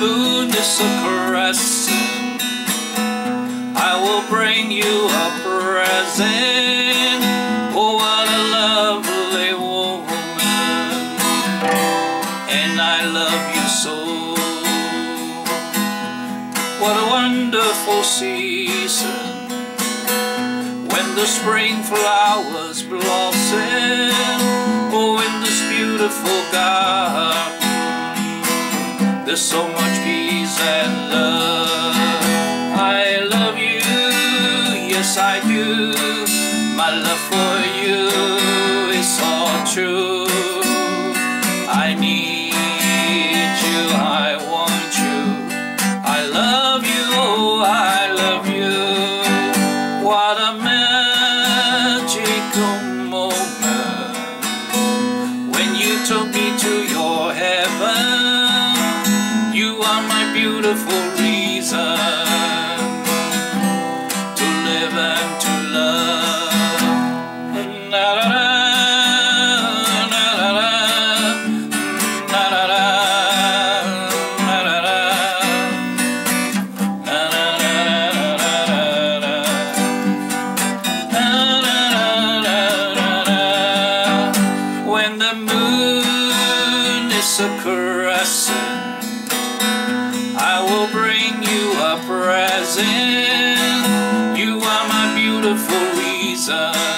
moon is a caress. I will bring you a present. Oh, what a lovely woman, and I love you so. What a wonderful season, when the spring flowers blossom. Oh, in this beautiful garden there's so much peace and love. I love you, yes I do. My love for you is all true. I need you, I want you. I love you, oh I love you. What a magical moment, when you took me to your heaven. My beautiful reason to live and to love. Na da da, na da da, na da da, na da da, na da da. When the moon is a caressing, I will bring you a present. You are my beautiful reason.